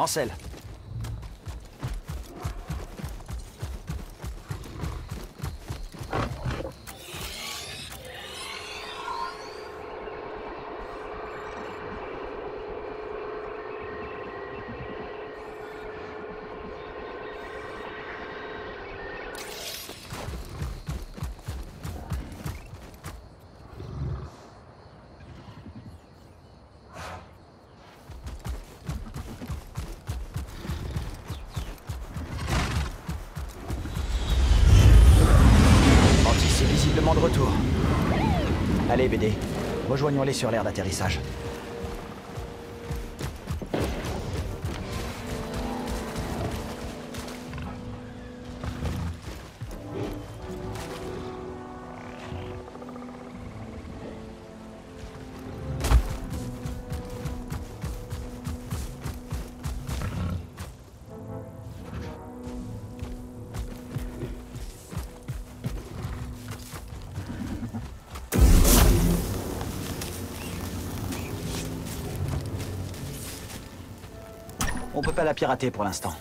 En selle. Allez BD, rejoignons-les sur l'aire d'atterrissage. On peut pas la pirater pour l'instant.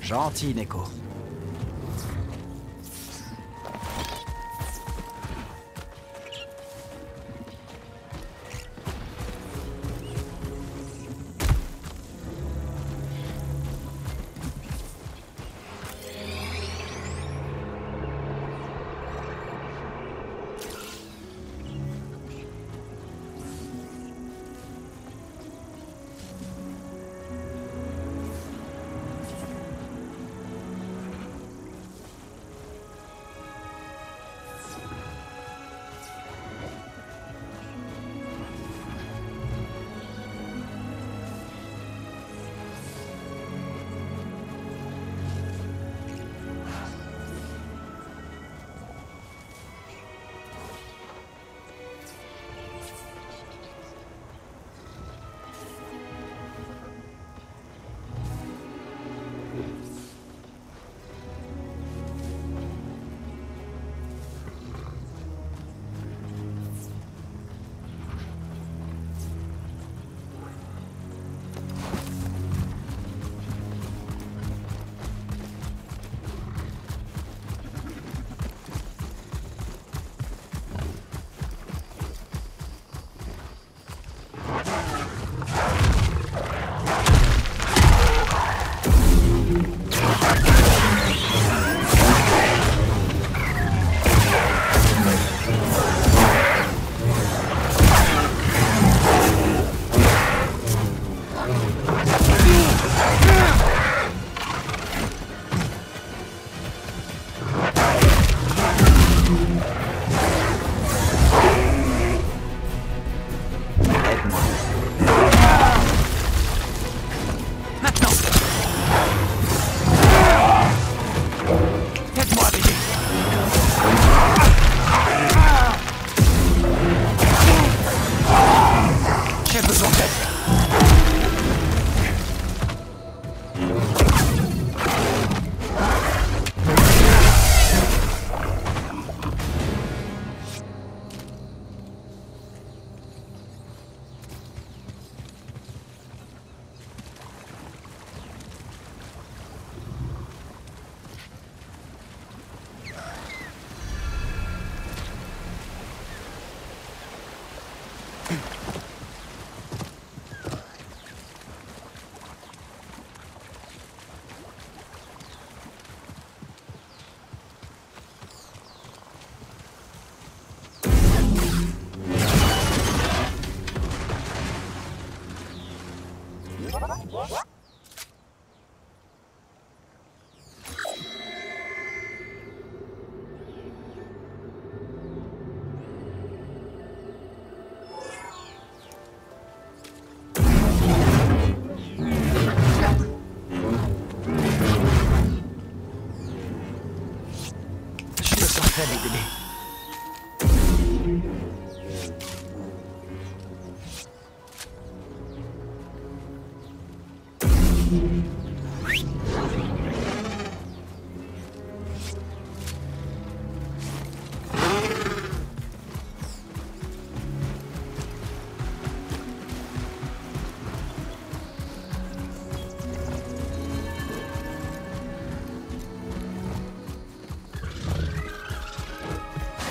Gentil, Neko.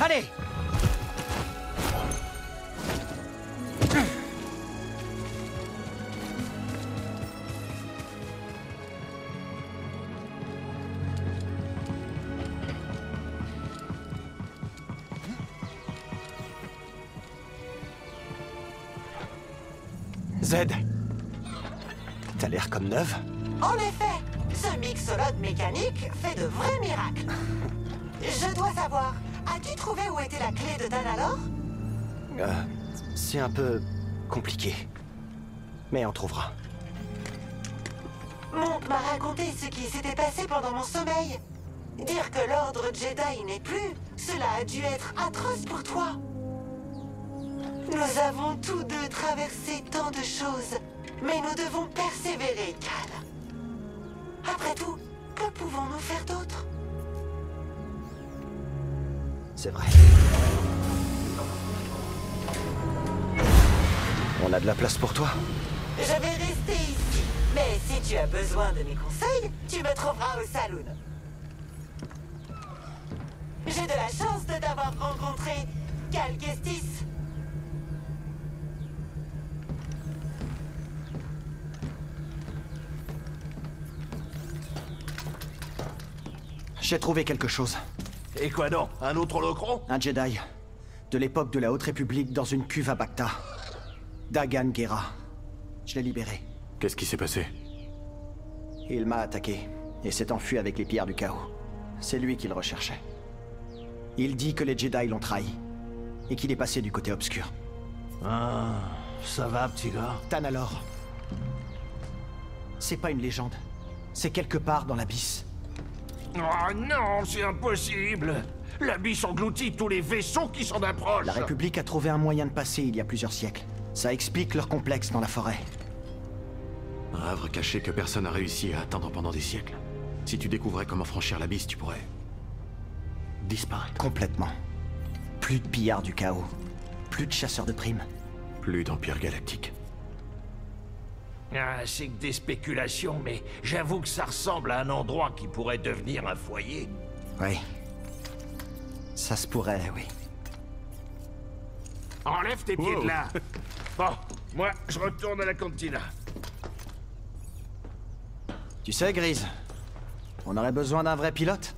Allez! Zed, t'as l'air comme neuve. En effet, ce mixolode mécanique fait de vrais miracles. Je dois savoir, as-tu trouvé où était la clé de Dan Alors? C'est un peu compliqué, mais on trouvera. Monk m'a raconté ce qui s'était passé pendant mon sommeil. Dire que l'ordre Jedi n'est plus, cela a dû être atroce pour toi. Nous avons tous deux traversé tant de choses, mais nous devons persévérer, Cal. Après tout, que pouvons-nous faire d'autre? C'est vrai. On a de la place pour toi? Je vais rester ici, mais si tu as besoin de mes conseils, tu me trouveras au Saloon. J'ai de la chance de t'avoir rencontré, Cal Kestis. J'ai trouvé quelque chose. Et quoi donc? Un autre holocron? Un Jedi. De l'époque de la Haute-République dans une cuve à Bacta. Dagan Gera. Je l'ai libéré. Qu'est-ce qui s'est passé? Il m'a attaqué et s'est enfui avec les pierres du chaos. C'est lui qu'il recherchait. Il dit que les Jedi l'ont trahi et qu'il est passé du côté obscur. Ah, ça va, petit gars? Dan Alors. C'est pas une légende. C'est quelque part dans l'abysse. Oh non, c'est impossible! L'abysse engloutit tous les vaisseaux qui s'en approchent! La République a trouvé un moyen de passer il y a plusieurs siècles. Ça explique leur complexe dans la forêt. Un havre caché que personne n'a réussi à atteindre pendant des siècles. Si tu découvrais comment franchir l'abysse, tu pourrais... disparaître. Complètement. Plus de pillards du chaos. Plus de chasseurs de primes. Plus d'empire galactique. Ah, c'est que des spéculations, mais j'avoue que ça ressemble à un endroit qui pourrait devenir un foyer. Oui. Ça se pourrait, oui. Enlève tes pieds de là. Bon, moi, je retourne à la cantina. Tu sais, Greez, on aurait besoin d'un vrai pilote?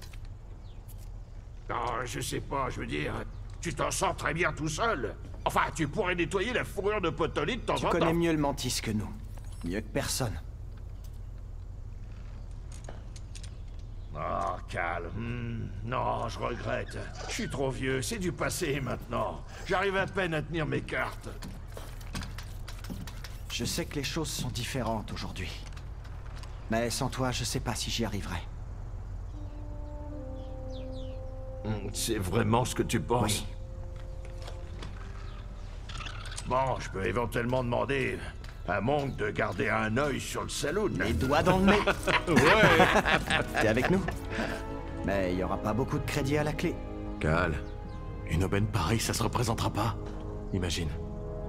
Non, je sais pas, je veux dire... Tu t'en sors très bien tout seul. Enfin, tu pourrais nettoyer la fourrure de Potoli de temps en temps. Tu connais mieux le Mantis que nous. Mieux que personne. Oh, Cal. Non, je regrette. Je suis trop vieux, c'est du passé maintenant. J'arrive à peine à tenir mes cartes. Je sais que les choses sont différentes aujourd'hui. Mais sans toi, je sais pas si j'y arriverai. C'est vraiment ce que tu penses? Oui. Bon, je peux éventuellement demander... à Monk de garder un œil sur le Saloon. Les doigts dans le nez. Ouais. T'es avec nous? Mais il y aura pas beaucoup de crédit à la clé. Cal, une aubaine pareille, ça se représentera pas. Imagine,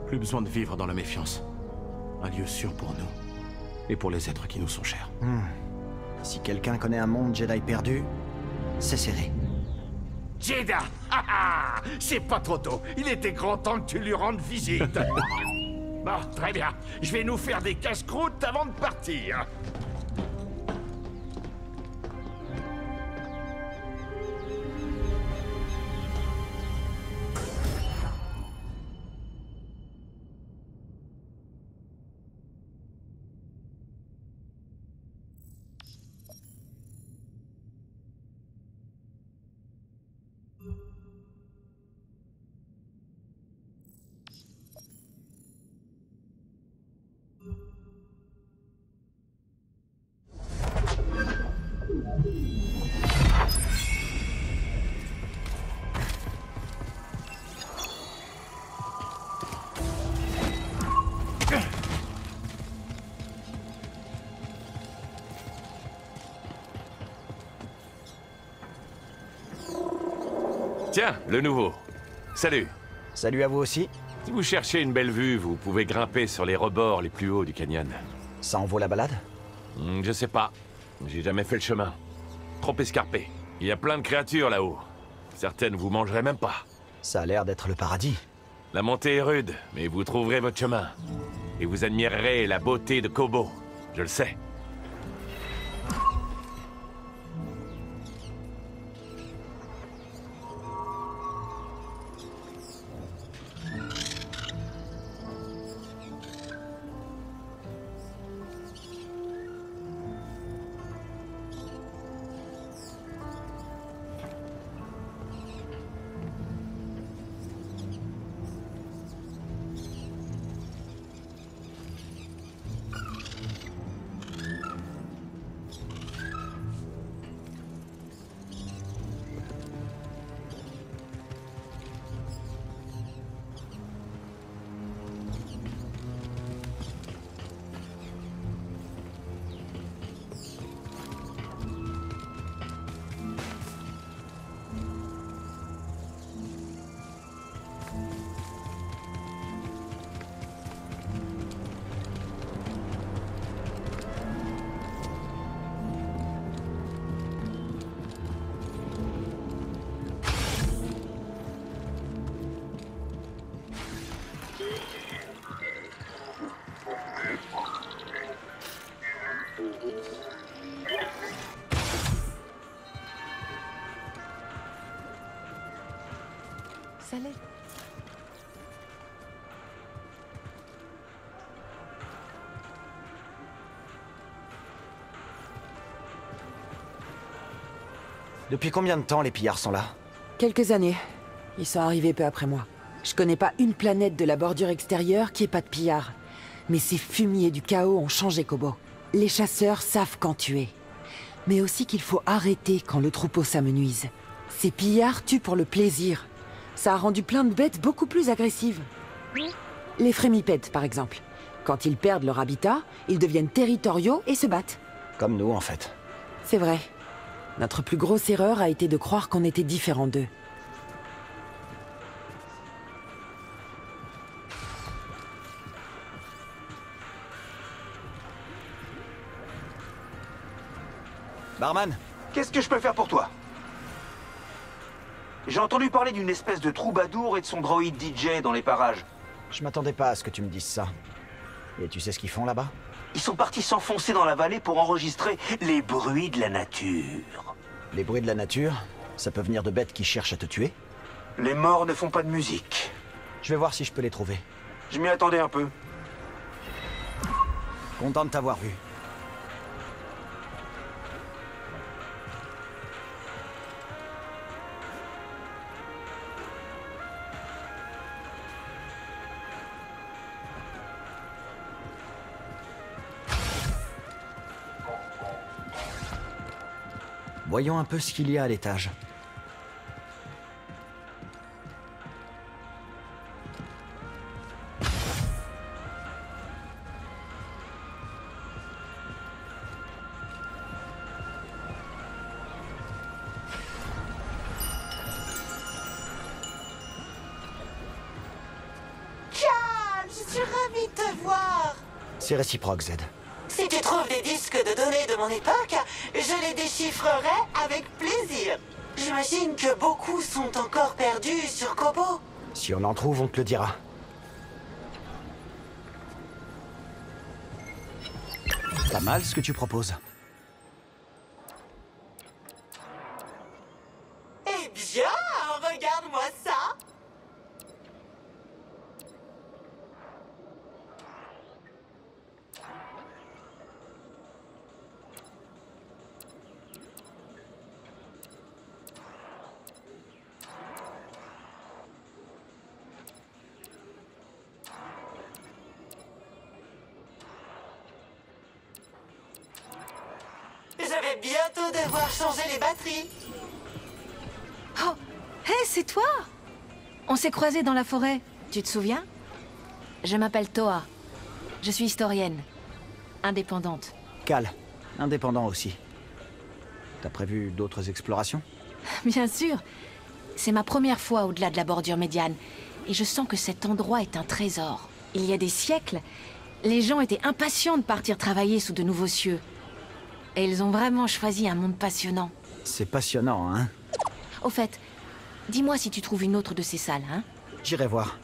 plus besoin de vivre dans la méfiance. Un lieu sûr pour nous, et pour les êtres qui nous sont chers. Si quelqu'un connaît un monde Jedi perdu, c'est Serré. Jedha. C'est pas trop tôt, il était grand temps que tu lui rendes visite. Bon, très bien. Je vais nous faire des casse-croûtes avant de partir. Tiens, le nouveau. Salut. Salut à vous aussi. Si vous cherchez une belle vue, vous pouvez grimper sur les rebords les plus hauts du canyon. Ça en vaut la balade? Je sais pas. J'ai jamais fait le chemin. Trop escarpé. Il y a plein de créatures là-haut. Certaines vous mangeraient même pas. Ça a l'air d'être le paradis. La montée est rude, mais vous trouverez votre chemin. Et vous admirerez la beauté de Koboh, je le sais. Depuis combien de temps les pillards sont là? Quelques années. Ils sont arrivés peu après moi. Je connais pas une planète de la bordure extérieure qui ait pas de pillards. Mais ces fumiers du chaos ont changé Koboh. Les chasseurs savent quand tuer. Mais aussi qu'il faut arrêter quand le troupeau s'amenuise. Ces pillards tuent pour le plaisir. Ça a rendu plein de bêtes beaucoup plus agressives. Les frémipèdes, par exemple. Quand ils perdent leur habitat, ils deviennent territoriaux et se battent. Comme nous, en fait. C'est vrai. Notre plus grosse erreur a été de croire qu'on était différents d'eux. Barman, qu'est-ce que je peux faire pour toi? J'ai entendu parler d'une espèce de troubadour et de son droïde DJ dans les parages. Je m'attendais pas à ce que tu me dises ça. Et tu sais ce qu'ils font là-bas? Ils sont partis s'enfoncer dans la vallée pour enregistrer les bruits de la nature. Les bruits de la nature? Ça peut venir de bêtes qui cherchent à te tuer? Les morts ne font pas de musique. Je vais voir si je peux les trouver. Je m'y attendais un peu. Content de t'avoir vu. Voyons un peu ce qu'il y a à l'étage. Cal, je suis ravie de te voir. C'est réciproque, Zed. Si tu trouves les disques de données de mon époque, je les déchiffrerai avec plaisir. J'imagine que beaucoup sont encore perdus sur Koboh. Si on en trouve, on te le dira. Pas mal ce que tu proposes. Eh bien, regarde-moi ça. Bientôt devoir changer les batteries. Oh, hé, c'est toi! On s'est croisés dans la forêt, tu te souviens? Je m'appelle Toa. Je suis historienne. Indépendante. Cal, indépendant aussi. T'as prévu d'autres explorations? Bien sûr. C'est ma première fois au-delà de la bordure médiane. Et je sens que cet endroit est un trésor. Il y a des siècles, les gens étaient impatients de partir travailler sous de nouveaux cieux. Et ils ont vraiment choisi un monde passionnant. C'est passionnant, hein? Au fait, Dis-moi si tu trouves une autre de ces salles, hein? J'irai voir.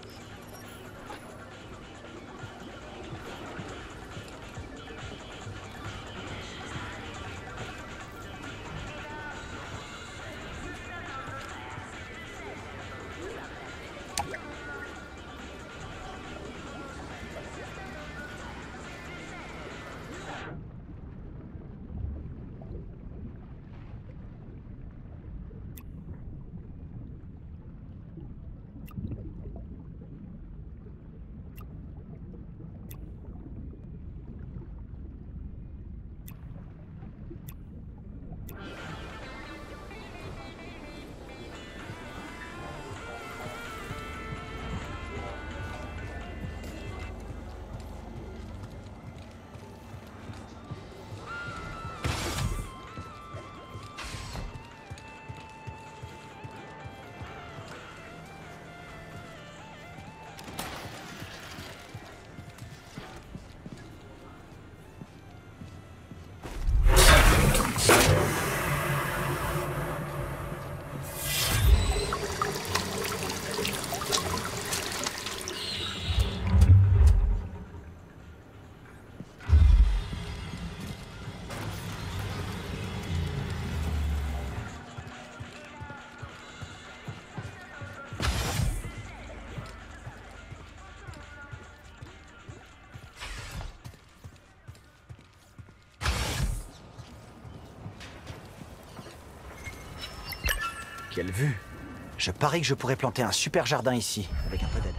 Quelle vue! Je parie que je pourrais planter un super jardin ici, avec un peu d'aide.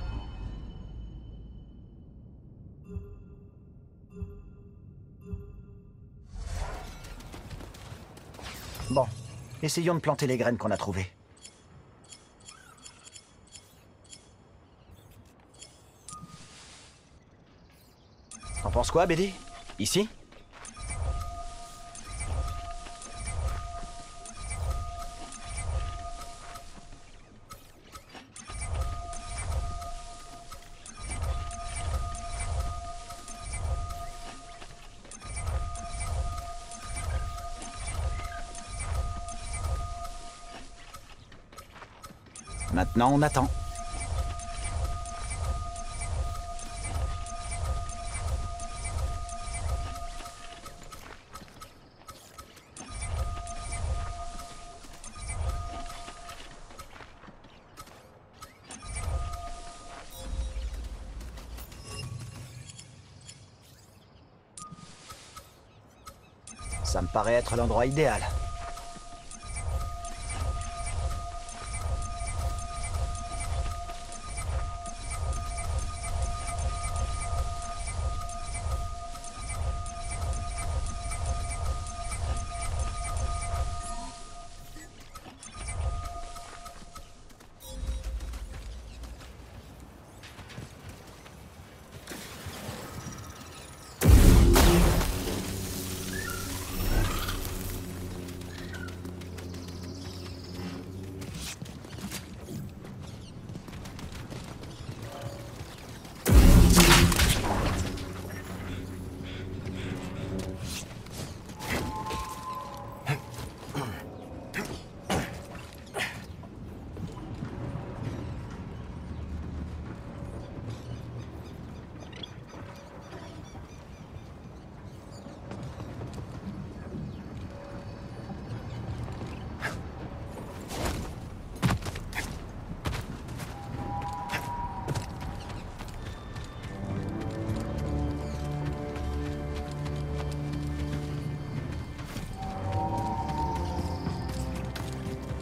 Bon, essayons de planter les graines qu'on a trouvées. T'en penses quoi, BD? Ici? Maintenant, on attend. Ça me paraît être l'endroit idéal.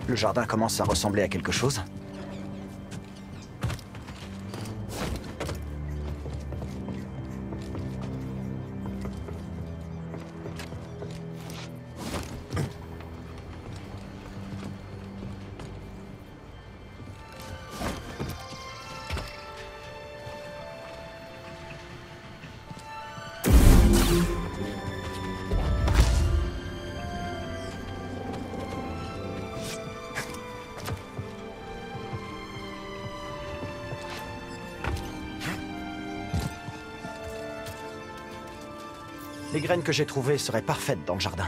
Le jardin commence à ressembler à quelque chose. Les graines que j'ai trouvées seraient parfaites dans le jardin.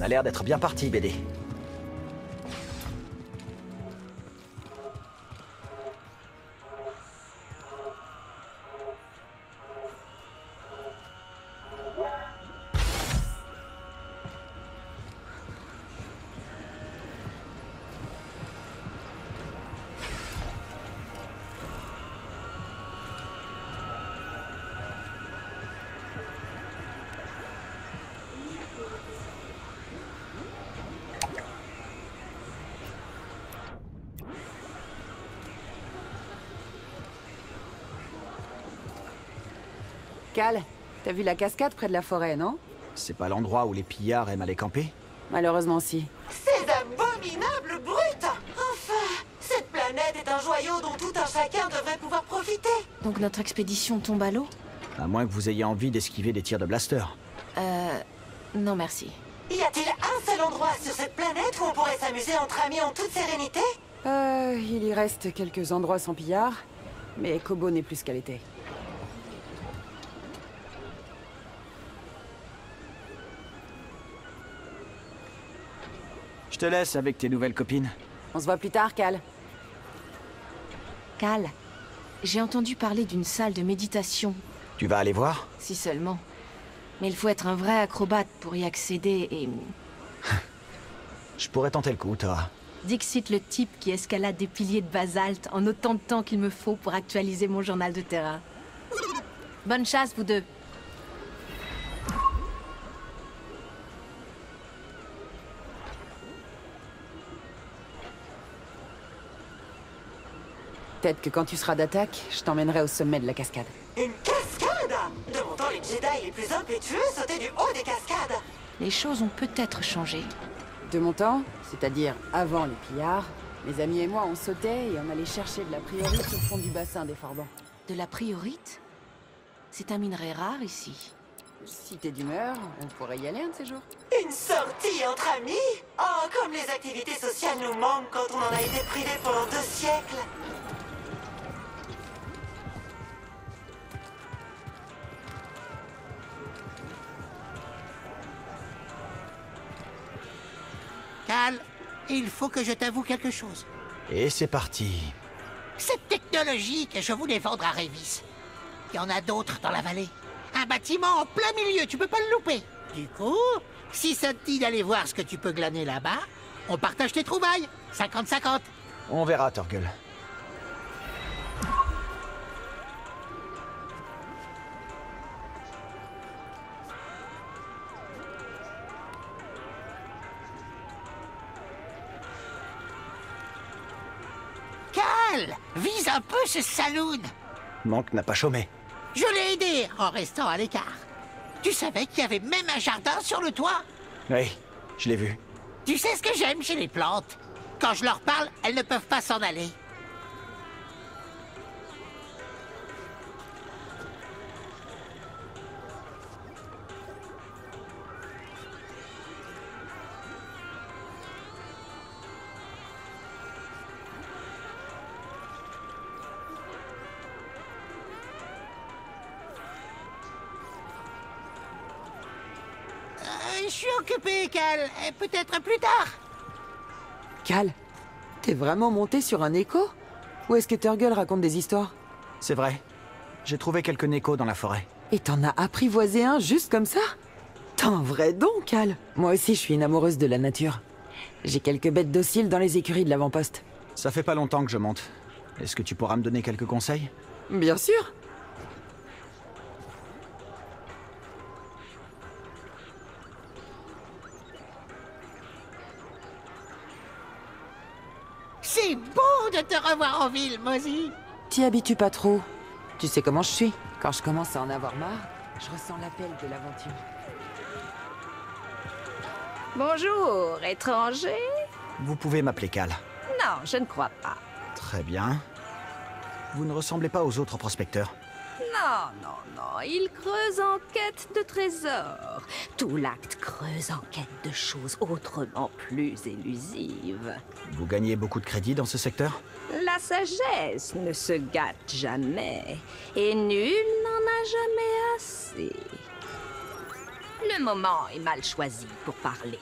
On a l'air d'être bien parti, BD. Cal, t'as vu la cascade près de la forêt, non? C'est pas l'endroit où les pillards aiment aller camper? Malheureusement, si. Ces abominables brutes! Enfin! Cette planète est un joyau dont tout un chacun devrait pouvoir profiter! Donc notre expédition tombe à l'eau? À moins que vous ayez envie d'esquiver des tirs de blaster. Non merci. Y a-t-il un seul endroit sur cette planète où on pourrait s'amuser entre amis en toute sérénité? Il y reste quelques endroits sans pillards, mais Koboh n'est plus qu'à l'été. Je te laisse avec tes nouvelles copines. On se voit plus tard, Cal. Cal, j'ai entendu parler d'une salle de méditation. Tu vas aller voir? Si seulement. Mais il faut être un vrai acrobate pour y accéder et... Je pourrais tenter le coup, Thora. Dixit le type qui escalade des piliers de basalte en autant de temps qu'il me faut pour actualiser mon journal de terrain. Bonne chasse, vous deux. Peut-être que quand tu seras d'attaque, je t'emmènerai au sommet de la cascade. Une cascade? Demandant les Jedi les plus impétueux sauter du haut des cascades. Les choses ont peut-être changé. De mon temps, c'est-à-dire avant les pillards, mes amis et moi on sautait et on allait chercher de la priorite au fond du bassin des Forbans. De la priorite? C'est un minerai rare ici. Si t'es d'humeur, on pourrait y aller un de ces jours. Une sortie entre amis? Oh, comme les activités sociales nous manquent quand on en a été privés pendant 2 siècles. Cal, il faut que je t'avoue quelque chose. Et c'est parti. Cette technologie que je voulais vendre à Rayvis, il y en a d'autres dans la vallée. Un bâtiment en plein milieu, tu peux pas le louper. Du coup, si ça te dit d'aller voir ce que tu peux glaner là-bas, on partage tes trouvailles, 50-50. On verra, Turgle. Vise un peu ce Saloon. Monk n'a pas chômé. Je l'ai aidé en restant à l'écart. Tu savais qu'il y avait même un jardin sur le toit? Oui, je l'ai vu. Tu sais ce que j'aime chez les plantes? Quand je leur parle, elles ne peuvent pas s'en aller. Cal, peut-être plus tard. Cal, t'es vraiment monté sur un Neko? Ou est-ce que Turgle raconte des histoires? C'est vrai. J'ai trouvé quelques Neko dans la forêt. Et t'en as apprivoisé un juste comme ça? T'as un vrai don, Cal. Moi aussi, je suis une amoureuse de la nature. J'ai quelques bêtes dociles dans les écuries de l'avant-poste. Ça fait pas longtemps que je monte. Est-ce que tu pourras me donner quelques conseils? Bien sûr. C'est beau de te revoir en ville, Mozy. T'y habitues pas trop. Tu sais comment je suis. Quand je commence à en avoir marre, je ressens l'appel de l'aventure. Bonjour, étranger. Vous pouvez m'appeler Cal. Non, je ne crois pas. Très bien. Vous ne ressemblez pas aux autres prospecteurs. Non, non, non. Ils creusent en quête de trésors. Tout l'acte creuse en quête de choses autrement plus élusives. Vous gagnez beaucoup de crédit dans ce secteur? La sagesse ne se gâte jamais. Et nul n'en a jamais assez. Le moment est mal choisi pour parler.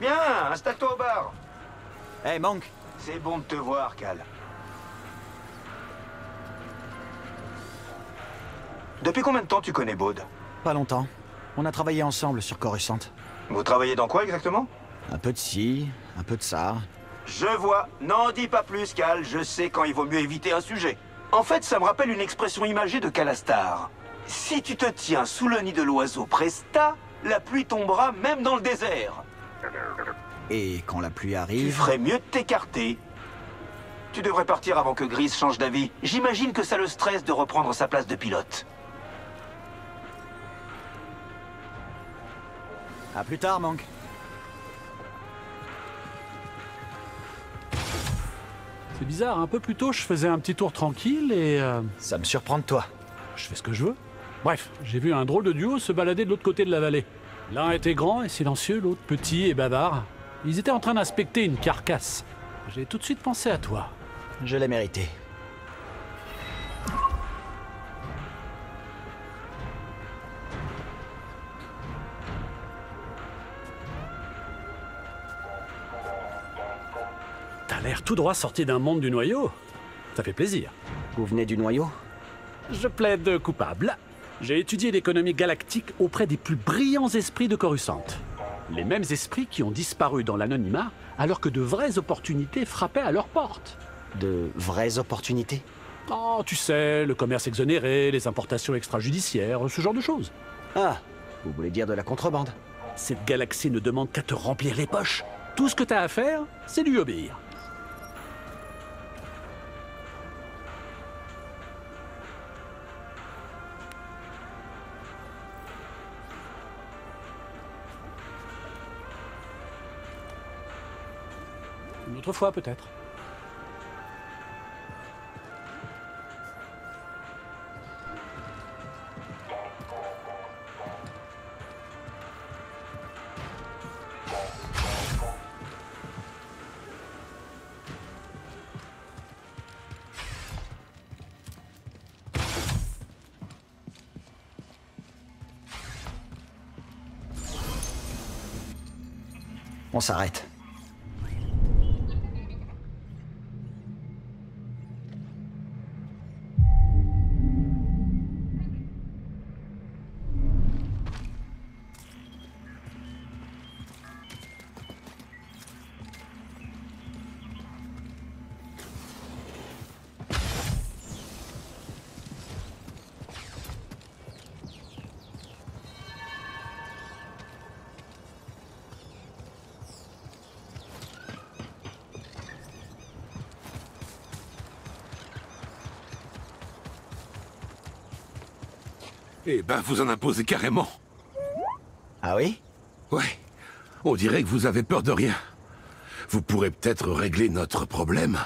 Bien, installe-toi au bar. Hé, Monk. C'est bon de te voir, Cal. Depuis combien de temps tu connais Baud? Pas longtemps. On a travaillé ensemble sur Coruscant. Vous travaillez dans quoi exactement? Un peu de ci, un peu de ça. Je vois. N'en dis pas plus, Cal. Je sais quand il vaut mieux éviter un sujet. En fait, ça me rappelle une expression imagée de Calastar. Si tu te tiens sous le nid de l'oiseau Presta, la pluie tombera même dans le désert. Et quand la pluie arrive... Tu ferais mieux de t'écarter. Tu devrais partir avant que Greez change d'avis. J'imagine que ça le stresse de reprendre sa place de pilote. À plus tard, Monk. C'est bizarre, un peu plus tôt, je faisais un petit tour tranquille et... Ça me surprend de toi. Je fais ce que je veux. Bref, j'ai vu un drôle de duo se balader de l'autre côté de la vallée. L'un était grand et silencieux, l'autre petit et bavard. Ils étaient en train d'inspecter une carcasse. J'ai tout de suite pensé à toi. Je l'ai mérité. T'as l'air tout droit sorti d'un monde du noyau. Ça fait plaisir. Vous venez du noyau? Je plaide coupable. J'ai étudié l'économie galactique auprès des plus brillants esprits de Coruscant. Les mêmes esprits qui ont disparu dans l'anonymat alors que de vraies opportunités frappaient à leur porte. De vraies opportunités? Oh, tu sais, le commerce exonéré, les importations extrajudiciaires, ce genre de choses. Ah, vous voulez dire de la contrebande? Cette galaxie ne demande qu'à te remplir les poches. Tout ce que t'as à faire, c'est lui obéir. Une autre fois, peut-être. On s'arrête. Eh ben, vous en imposez carrément. Ah oui? Ouais. On dirait que vous avez peur de rien. Vous pourrez peut-être régler notre problème.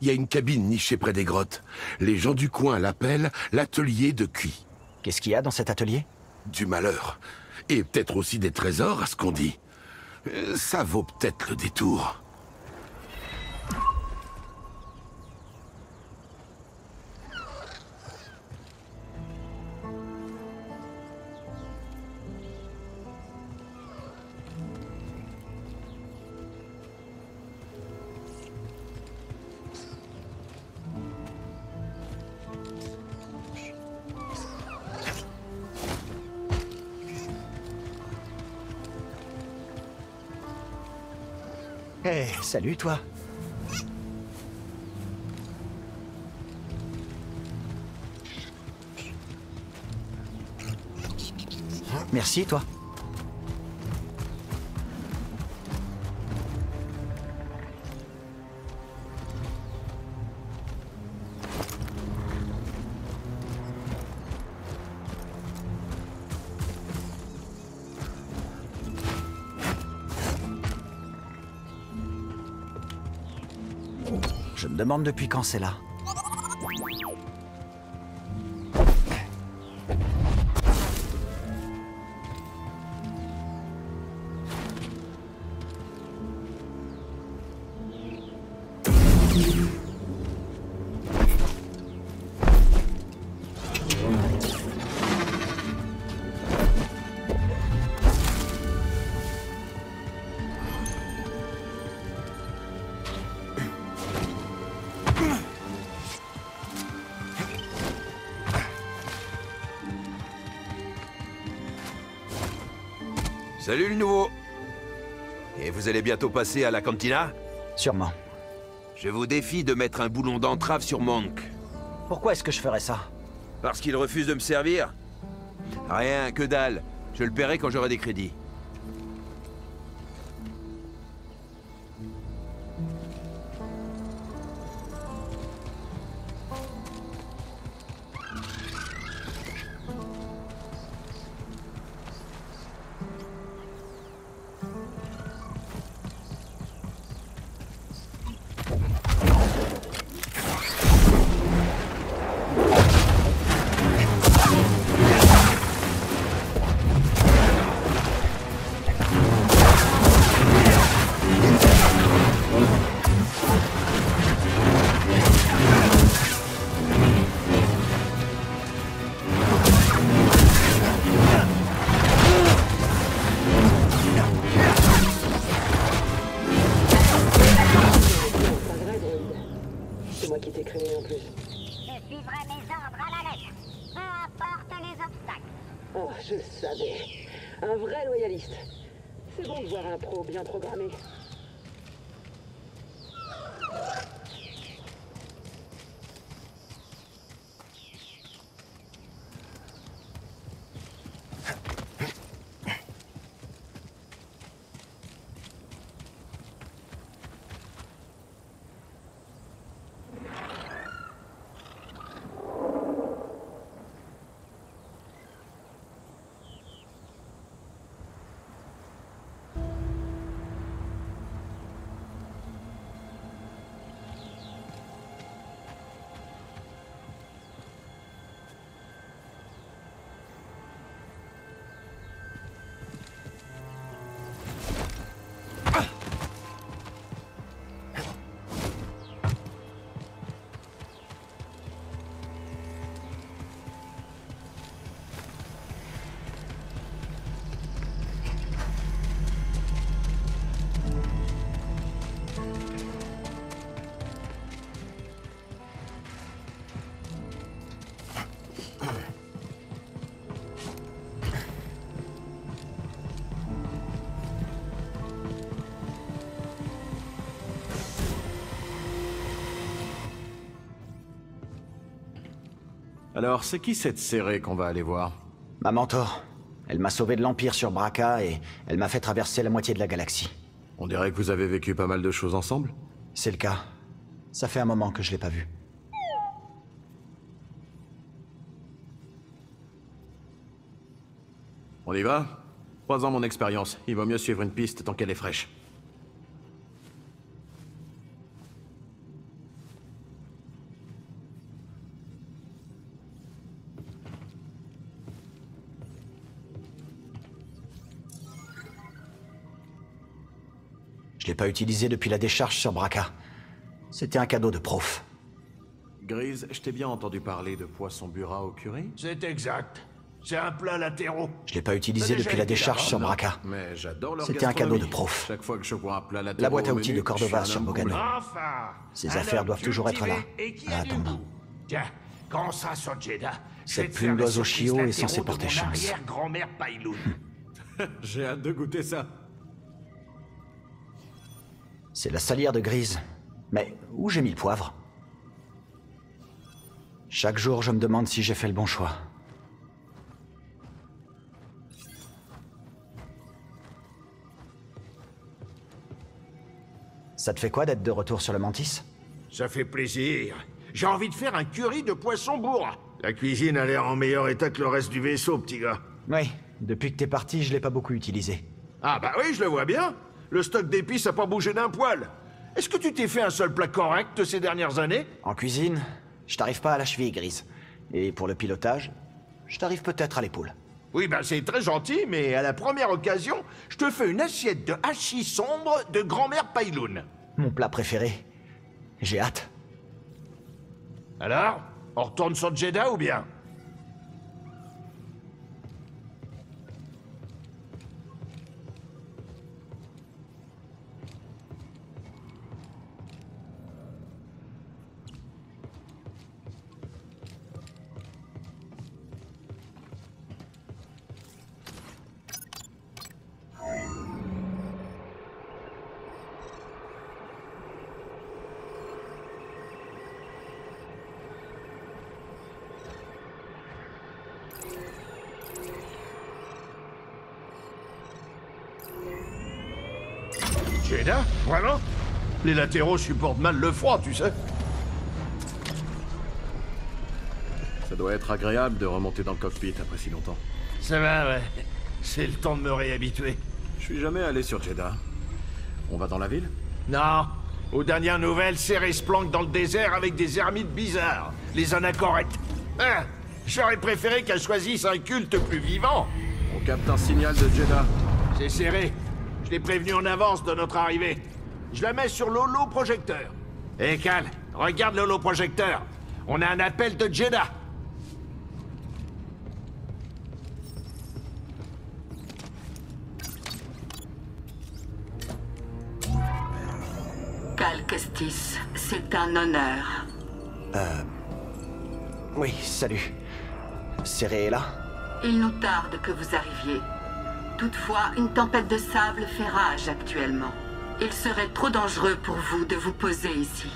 Il y a une cabine nichée près des grottes. Les gens du coin l'appellent l'atelier de Cui. Qu'est-ce qu'il y a dans cet atelier? Du malheur. Et peut-être aussi des trésors, à ce qu'on dit. Ça vaut peut-être le détour. Salut, toi. Merci, toi. Je me demande depuis quand c'est là. Salut le nouveau. Et vous allez bientôt passer à la cantina? Sûrement. Je vous défie de mettre un boulon d'entrave sur Monk. Pourquoi est-ce que je ferais ça? Parce qu'il refuse de me servir. Rien, que dalle. Je le paierai quand j'aurai des crédits. Alors, c'est qui cette Serré qu'on va aller voir? Ma mentor. Elle m'a sauvé de l'Empire sur Bracca et elle m'a fait traverser la moitié de la galaxie. On dirait que vous avez vécu pas mal de choses ensemble? C'est le cas. Ça fait un moment que je l'ai pas vue. On y va? 3 ans mon expérience. Il vaut mieux suivre une piste tant qu'elle est fraîche. Je l'ai pas utilisé depuis la décharge sur Bracca. C'était un cadeau de prof. Greez, je t'ai bien entendu parler de poisson burat au curry? C'est exact. C'est un plat latéraux. Je l'ai pas utilisé depuis la décharge sur Bracca. Mais j'adore leur gastronomie. C'était un cadeau de prof. Chaque fois que je bois un plat latéraux, la boîte à outils de Cordova sur Bogano. Enfin, ces affaires doivent toujours être là. Ah, attends. Tiens, quand ça sur Jedha. Cette plume d'oiseau chiot est censée porter chance. Grand-mère Pailoun. J'ai hâte de goûter ça. C'est la salière de Greez. Mais où j'ai mis le poivre? Chaque jour, je me demande si j'ai fait le bon choix. Ça te fait quoi d'être de retour sur le Mantis? Ça fait plaisir. J'ai envie de faire un curry de poisson bourre. La cuisine a l'air en meilleur état que le reste du vaisseau, petit gars. Oui, depuis que t'es parti, je l'ai pas beaucoup utilisé. Ah bah oui, je le vois bien. Le stock d'épices a pas bougé d'un poil. Est-ce que tu t'es fait un seul plat correct ces dernières années? En cuisine, je t'arrive pas à la cheville, Greez. Et pour le pilotage, je t'arrive peut-être à l'épaule. Oui, ben c'est très gentil, mais à la première occasion, je te fais une assiette de hachis sombre de grand-mère Pailoun. Mon plat préféré. J'ai hâte. Alors, on retourne sur Jedha ou bien? Bacta? Vraiment? Les latéraux supportent mal le froid, tu sais. Ça doit être agréable de remonter dans le cockpit après si longtemps. Ça va, ouais. C'est le temps de me réhabituer. Je suis jamais allé sur Jedha. On va dans la ville? Non. Aux dernières nouvelles, Serré se planque dans le désert avec des ermites bizarres. Les Anachorètes. Hein? J'aurais préféré qu'elle choisisse un culte plus vivant. On capte un signal de Jedha. C'est Serré. Je l'ai prévenu en avance de notre arrivée. Je la mets sur l'holoprojecteur. Hé Cal, regarde l'holoprojecteur. On a un appel de Jedha. Cal Kestis, c'est un honneur. Oui, salut. Serré est là? Il nous tarde que vous arriviez. Toutefois, une tempête de sable fait rage actuellement. Il serait trop dangereux pour vous de vous poser ici.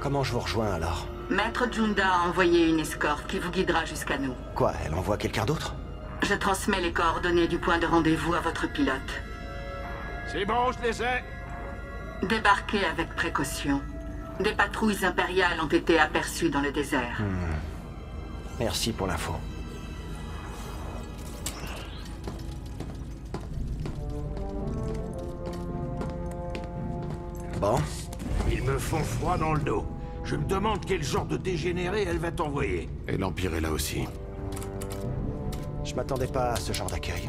Comment je vous rejoins alors? Maître Junda a envoyé une escorte qui vous guidera jusqu'à nous. Quoi, elle envoie quelqu'un d'autre? Je transmets les coordonnées du point de rendez-vous à votre pilote. C'est bon, je les ai. Débarquez avec précaution. Des patrouilles impériales ont été aperçues dans le désert. Merci pour l'info. Bon. Ils me font froid dans le dos. Je me demande quel genre de dégénéré elle va t'envoyer. Et l'Empire est là aussi. Je m'attendais pas à ce genre d'accueil.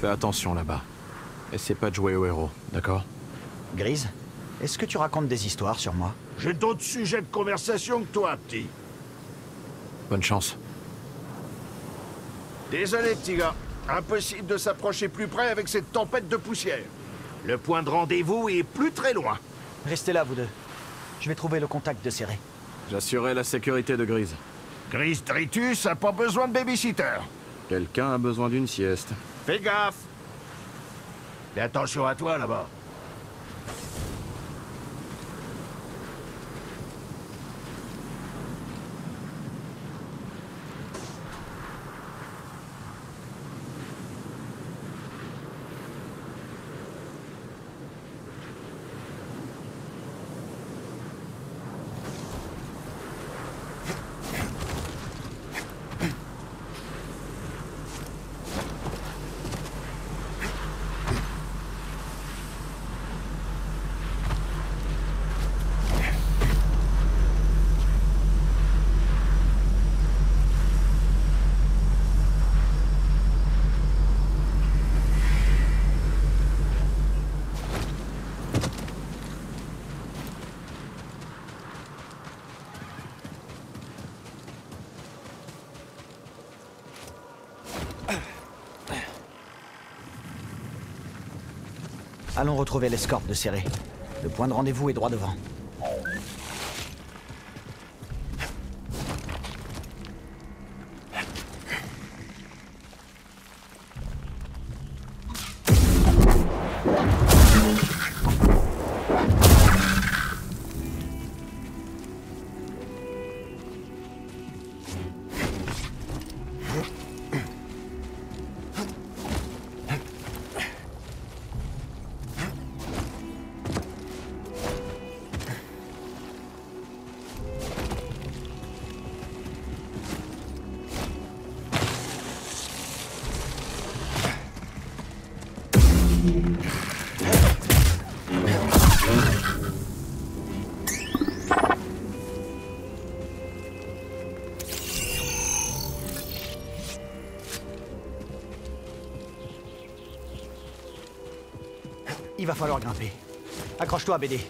Fais attention là-bas. Essaie pas de jouer au héros, d'accord? Greez, est-ce que tu racontes des histoires sur moi? J'ai d'autres sujets de conversation que toi, petit. Bonne chance. Désolé, petit gars. Impossible de s'approcher plus près avec cette tempête de poussière. Le point de rendez-vous est plus très loin. Restez là, vous deux. Je vais trouver le contact de Serré. J'assurerai la sécurité de Greez. Greez Dritus a pas besoin de babysitter. Quelqu'un a besoin d'une sieste. Fais gaffe! Fais attention à toi, là-bas. Allons retrouver l'escorte de Serré. Le point de rendez-vous est droit devant. Il va falloir grimper. Accroche-toi, BD.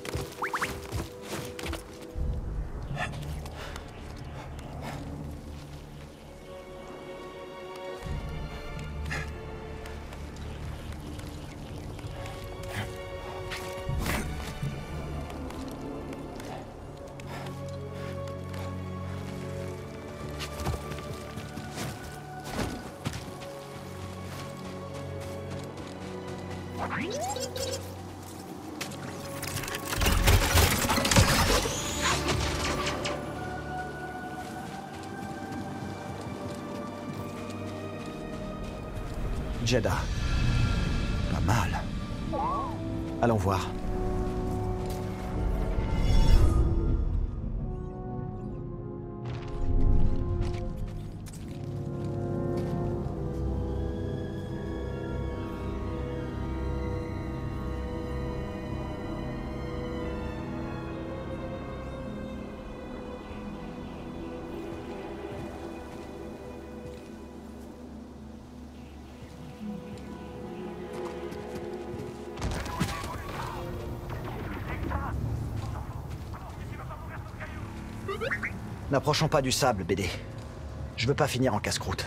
Jedha. Pas mal. Allons voir. N'approchons pas du sable, BD. Je veux pas finir en casse-croûte.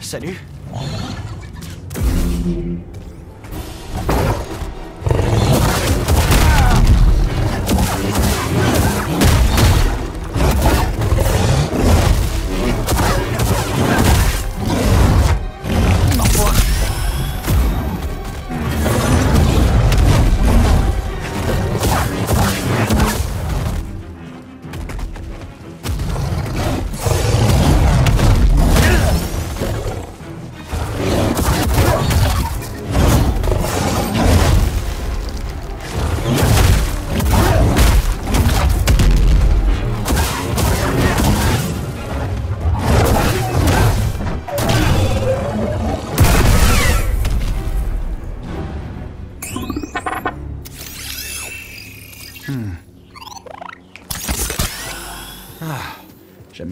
Salut.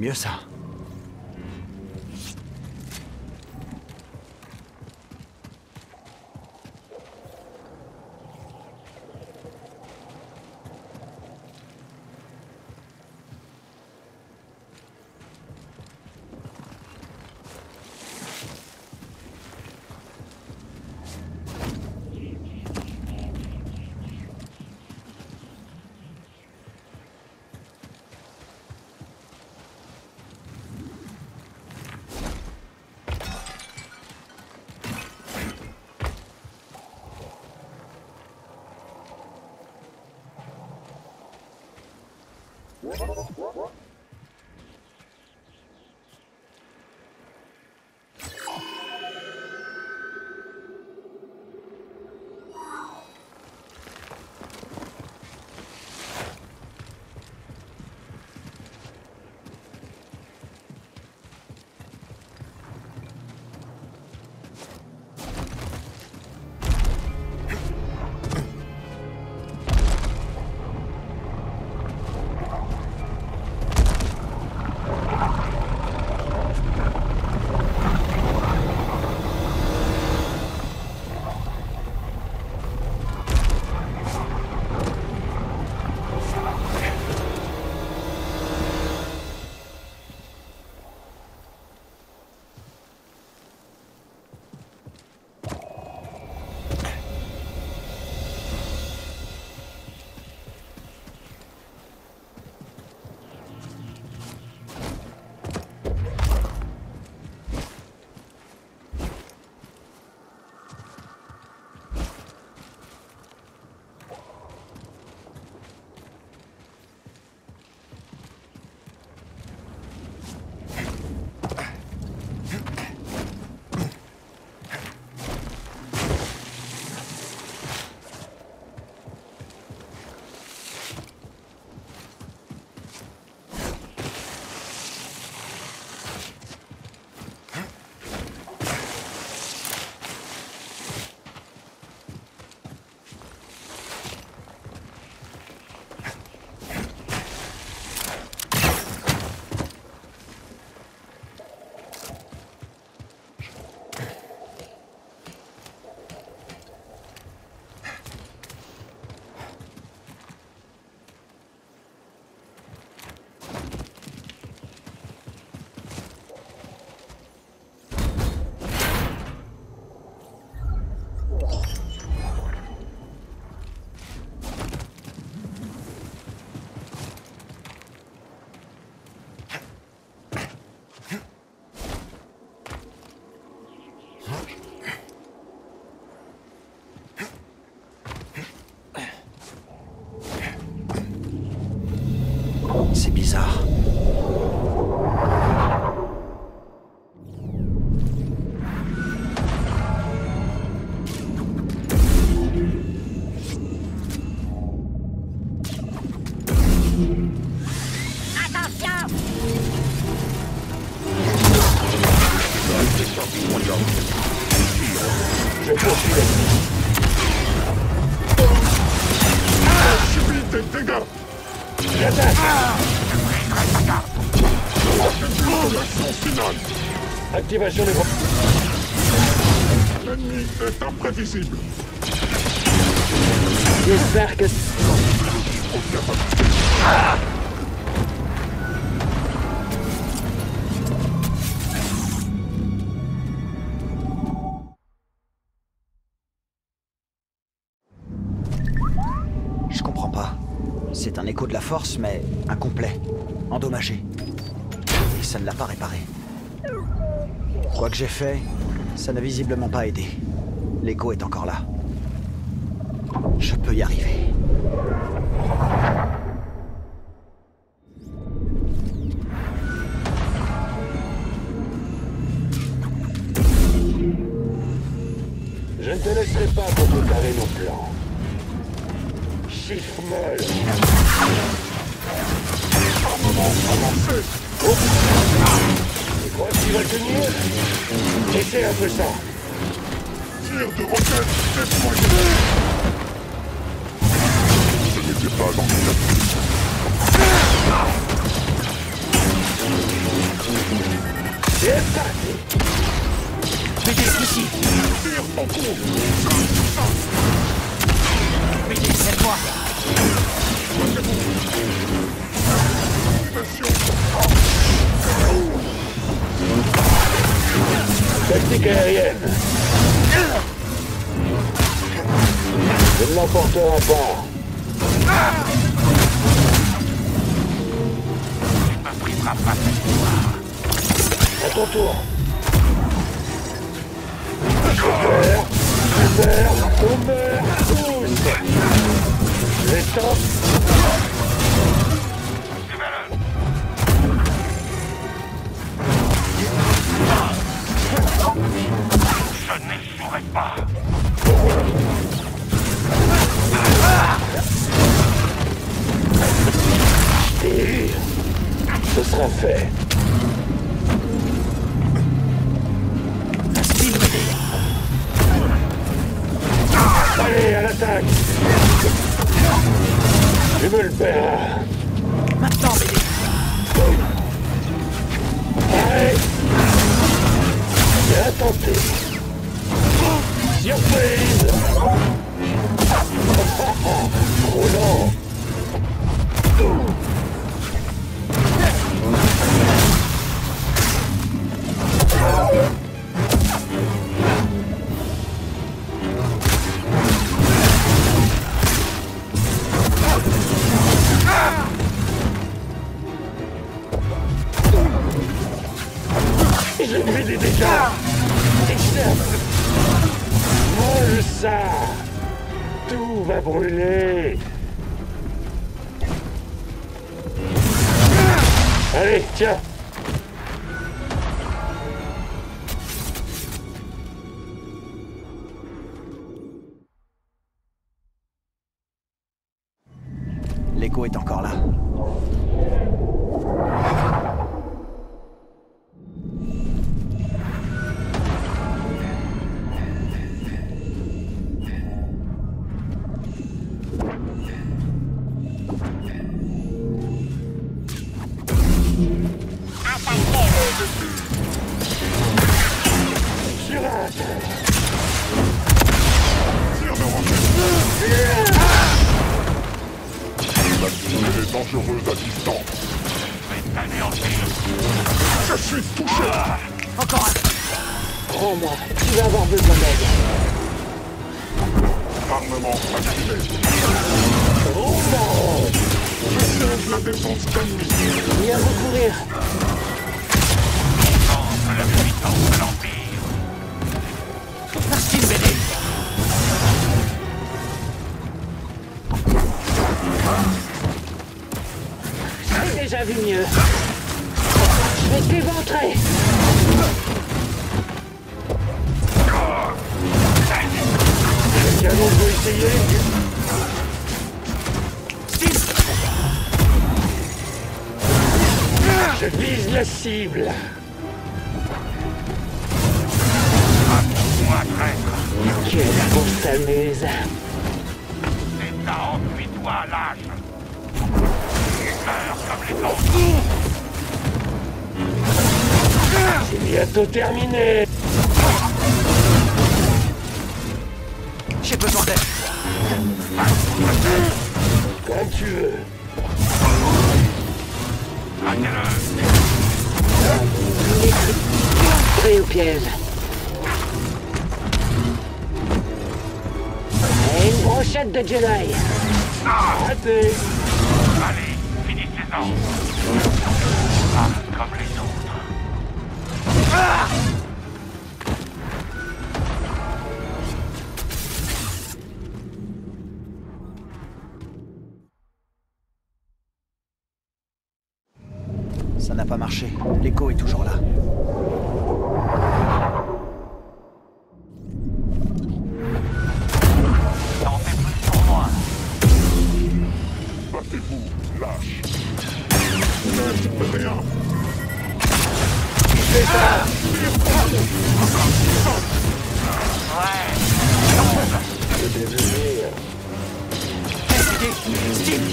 Mieux ça. mon job. Je poursuis les ennemis. Subis des dégâts. J'attaque. L'action finale. Activation des bombes. L'ennemi est imprévisible. J'espère que... Ah! Je comprends pas. C'est un écho de la force, mais incomplet, endommagé. Et ça ne l'a pas réparé. Quoi que j'ai fait, ça n'a visiblement pas aidé. L'écho est encore là. Je peux y arriver. Je ne te laisserai pas pour préparer nos plans. Chiffre molle. Avancez. Tu crois qu'il va tenir? Laissez un peu ça. Tire de roquette, déployez-les. Pas dans c'est parti. Mais qu'est-ce qu'ici? Tire en cours. Mais c'est moi. Tactique aérienne. Je ne l'emporterai pas. Tu m'apprendras pas de pouvoir. À ton tour. On meurt tous. Les temps. Je n'échouerai pas. Et ce sera fait. Allez, à l'attaque. Tu me le perds. Maintenant, BD. Allez. Bien tenté. Surprise. Roulant. J'ai pris des dégâts. Vole ça. Tout va brûler. Allez, tiens. L'écho est encore là. Je vise la cible. s'amuse. C'est ça, enfuis-toi, lâche. Tu meurs comme les autres. C'est bientôt terminé. J'ai besoin d'aide. Comme tu veux. Prêt au piège. Et une brochette de Jedi. Raté. Allez, finissez-en. Ah, comme les autres. Ah, ça n'a pas marché. L'écho est toujours là. T'en fais plus pour moi. Battez-vous, lâche. Lâche, rien. Ah, ouais. C'est désolé. Steve.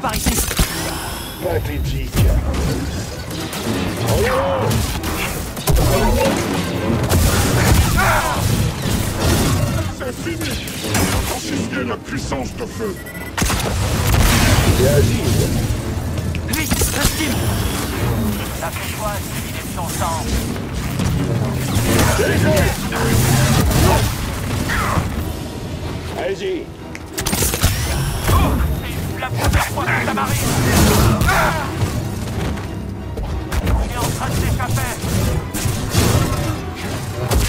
Par ici. Pathétique. Oh, c'est fini. Francisquez la puissance de feu. Agile. Vite, Steve. Ça fait quoi si il est ensemble? Allez-y. Oh, c'est la première fois que ça m'arrive. Il est en train de s'échapper. Je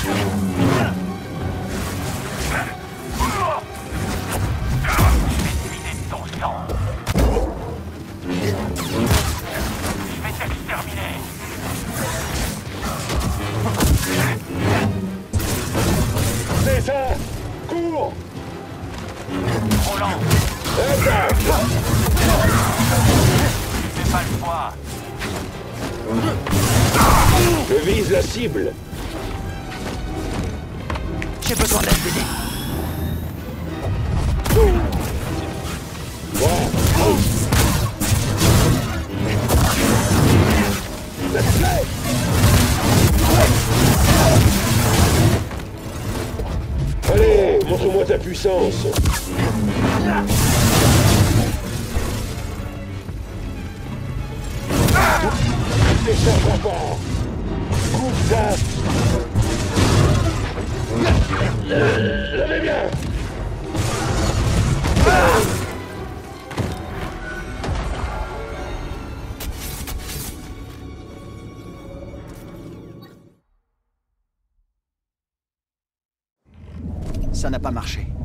vais te ton sang. Je vais t'exterminer. C'est ça. Cours. Roland, c'est pas le poids. Je vise la cible. J'ai besoin d'aide, BD. Allez, montre-moi ta puissance. Ça n'a pas marché.